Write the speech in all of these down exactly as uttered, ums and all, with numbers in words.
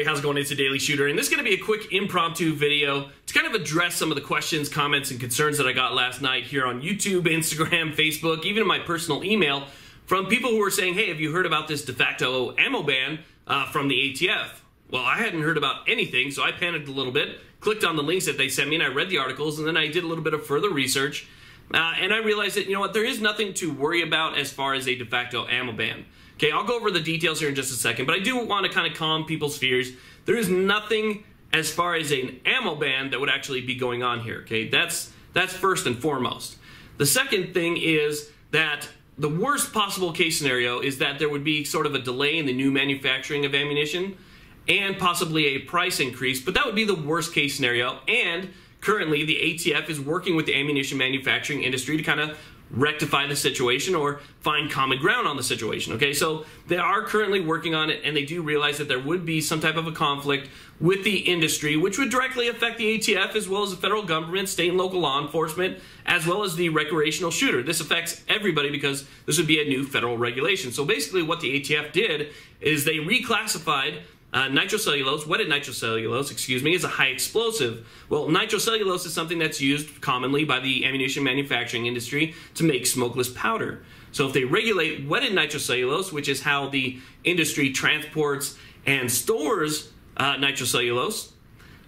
everybody, how's it going? It's The Daily Shooter, and this is going to be a quick impromptu video to kind of address some of the questions, comments, and concerns that I got last night here on YouTube, Instagram, Facebook, even in my personal email from people who were saying, hey, have you heard about this de facto ammo ban uh, from the A T F? Well, I hadn't heard about anything, so I panicked a little bit, clicked on the links that they sent me, and I read the articles, and then I did a little bit of further research, uh, and I realized that, you know what, there is nothing to worry about as far as a de facto ammo ban. Okay, I'll go over the details here in just a second, but I do want to kind of calm people's fears. There is nothing as far as an ammo ban that would actually be going on here, okay? That's, that's first and foremost. The second thing is that the worst possible case scenario is that there would be sort of a delay in the new manufacturing of ammunition and possibly a price increase, but that would be the worst case scenario. And currently, the A T F is working with the ammunition manufacturing industry to kind of rectify the situation or find common ground on the situation, okay? So they are currently working on it, and they do realize that there would be some type of a conflict with the industry, which would directly affect the A T F as well as the federal government, state and local law enforcement, as well as the recreational shooter. This affects everybody because this would be a new federal regulation. So basically what the A T F did is they reclassified Uh, nitrocellulose, wetted nitrocellulose, excuse me, is a high explosive. Well, nitrocellulose is something that's used commonly by the ammunition manufacturing industry to make smokeless powder. So if they regulate wetted nitrocellulose, which is how the industry transports and stores uh, nitrocellulose,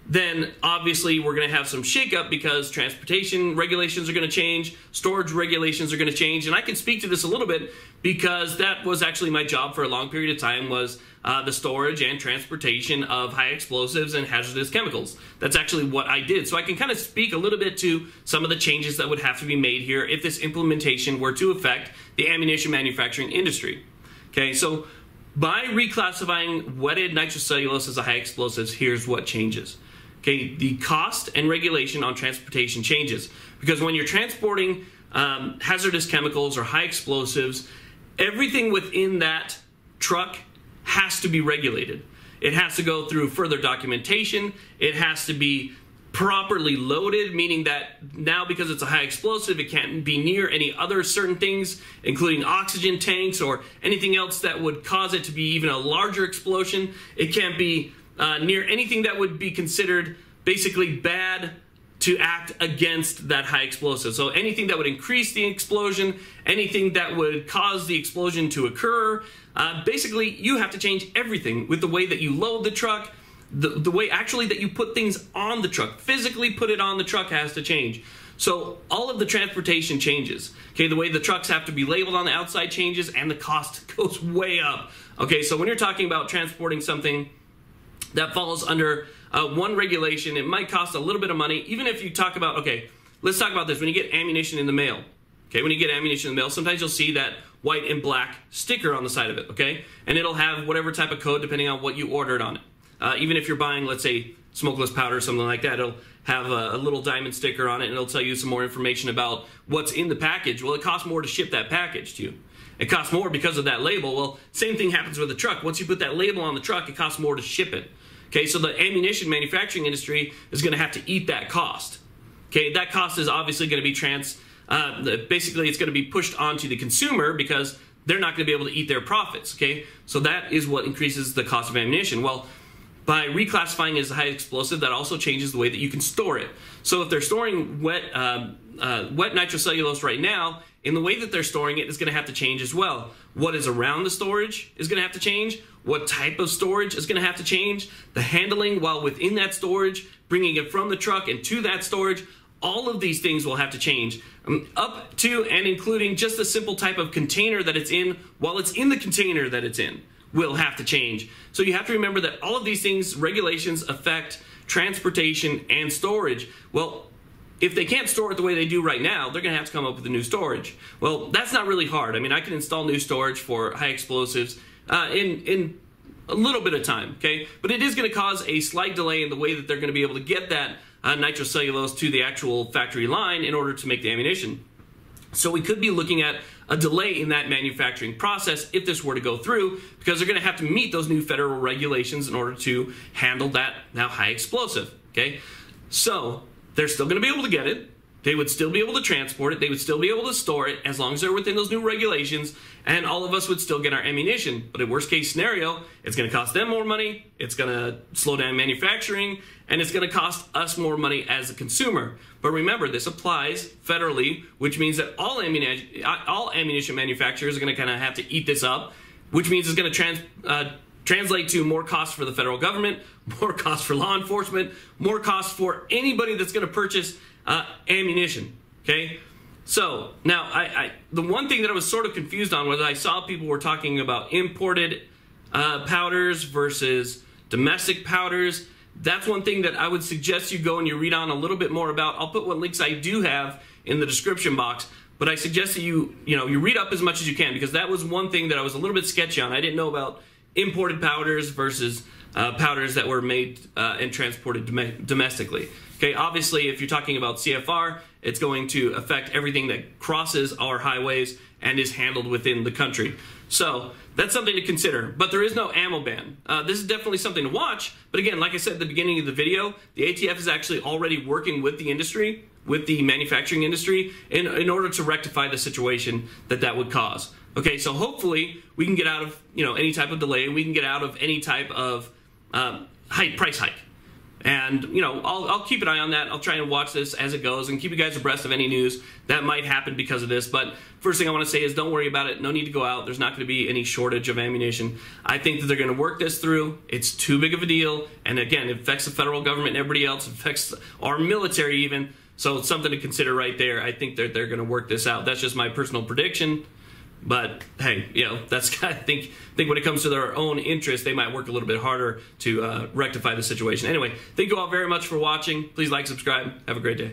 then obviously we're going to have some shakeup because transportation regulations are going to change, storage regulations are going to change, and I can speak to this a little bit because that was actually my job for a long period of time was uh, the storage and transportation of high explosives and hazardous chemicals. That's actually what I did. So I can kind of speak a little bit to some of the changes that would have to be made here if this implementation were to affect the ammunition manufacturing industry. Okay, so by reclassifying wetted nitrocellulose as a high explosive, here's what changes. Okay, the cost and regulation on transportation changes because when you're transporting um, hazardous chemicals or high explosives, everything within that truck has to be regulated. It has to go through further documentation. It has to be properly loaded, meaning that now because it's a high explosive, it can't be near any other certain things, including oxygen tanks or anything else that would cause it to be even a larger explosion. It can't be Uh, near anything that would be considered basically bad to act against that high explosive. So anything that would increase the explosion, anything that would cause the explosion to occur, uh, basically you have to change everything with the way that you load the truck, the, the way actually that you put things on the truck, physically put it on the truck has to change. So all of the transportation changes, okay? The way the trucks have to be labeled on the outside changes and the cost goes way up. Okay, so when you're talking about transporting something that falls under uh, one regulation, it might cost a little bit of money. Even if you talk about, okay, let's talk about this. When you get ammunition in the mail, okay, when you get ammunition in the mail, sometimes you'll see that white and black sticker on the side of it, okay? And it'll have whatever type of code depending on what you ordered on it. Uh, even if you're buying, let's say, smokeless powder or something like that, it'll have a, a little diamond sticker on it and it'll tell you some more information about what's in the package. Well, it costs more to ship that package to you. It costs more because of that label. Well, same thing happens with a truck. Once you put that label on the truck, it costs more to ship it. Okay, so the ammunition manufacturing industry is going to have to eat that cost. Okay, that cost is obviously going to be trans. Uh, basically, it's going to be pushed onto the consumer because they're not going to be able to eat their profits. Okay, so that is what increases the cost of ammunition. Well, by reclassifying it as a high explosive, that also changes the way that you can store it. So if they're storing wet, uh, uh, wet nitrocellulose right now, in the way that they're storing it is going to have to change as well. What is around the storage is going to have to change. What type of storage is going to have to change. The handling while within that storage, bringing it from the truck and to that storage, all of these things will have to change. Um, up to and including just the simple type of container that it's in while it's in the container that it's in will have to change. So you have to remember that all of these things, regulations affect transportation and storage. Well, if they can't store it the way they do right now, they're going to have to come up with a new storage. Well, that's not really hard. I mean, I can install new storage for high explosives uh, in, in a little bit of time, okay? But it is going to cause a slight delay in the way that they're going to be able to get that uh, nitrocellulose to the actual factory line in order to make the ammunition. So we could be looking at a delay in that manufacturing process if this were to go through, because they're going to have to meet those new federal regulations in order to handle that now high explosive, okay? So they're still going to be able to get it. They would still be able to transport it. They would still be able to store it as long as they're within those new regulations, and all of us would still get our ammunition. But in worst case scenario, it's going to cost them more money. It's going to slow down manufacturing, and it's going to cost us more money as a consumer. But remember, this applies federally, which means that all ammunition, all ammunition manufacturers are going to kind of have to eat this up, which means it's going to trans, uh, translate to more cost for the federal government, more cost for law enforcement, more cost for anybody that's going to purchase Uh, ammunition. Okay, so now I, I the one thing that I was sort of confused on was I saw people were talking about imported uh, powders versus domestic powders. That's one thing that I would suggest you go and you read on a little bit more about. I'll put what links I do have in the description box, but I suggest that you you know you read up as much as you can, because that was one thing that I was a little bit sketchy on. I didn't know about imported powders versus uh, powders that were made uh, and transported dom domestically. Okay, obviously, if you're talking about C F R, it's going to affect everything that crosses our highways and is handled within the country. So that's something to consider. But there is no ammo ban. Uh, this is definitely something to watch. But again, like I said at the beginning of the video, the A T F is actually already working with the industry, with the manufacturing industry, in, in order to rectify the situation that that would cause. Okay, so hopefully we can get out of you know any type of delay. We can get out of any type of um, hike, price hike. And, you know, I'll, I'll keep an eye on that. I'll try and watch this as it goes and keep you guys abreast of any news that might happen because of this. But first thing I want to say is don't worry about it. No need to go out. There's not going to be any shortage of ammunition. I think that they're going to work this through. It's too big of a deal. And, again, it affects the federal government and everybody else. It affects our military even. So it's something to consider right there. I think that they're, they're going to work this out. That's just my personal prediction. But, hey, you know, that's, I think, I think when it comes to their own interest, they might work a little bit harder to uh, rectify the situation. Anyway, thank you all very much for watching. Please like, subscribe. Have a great day.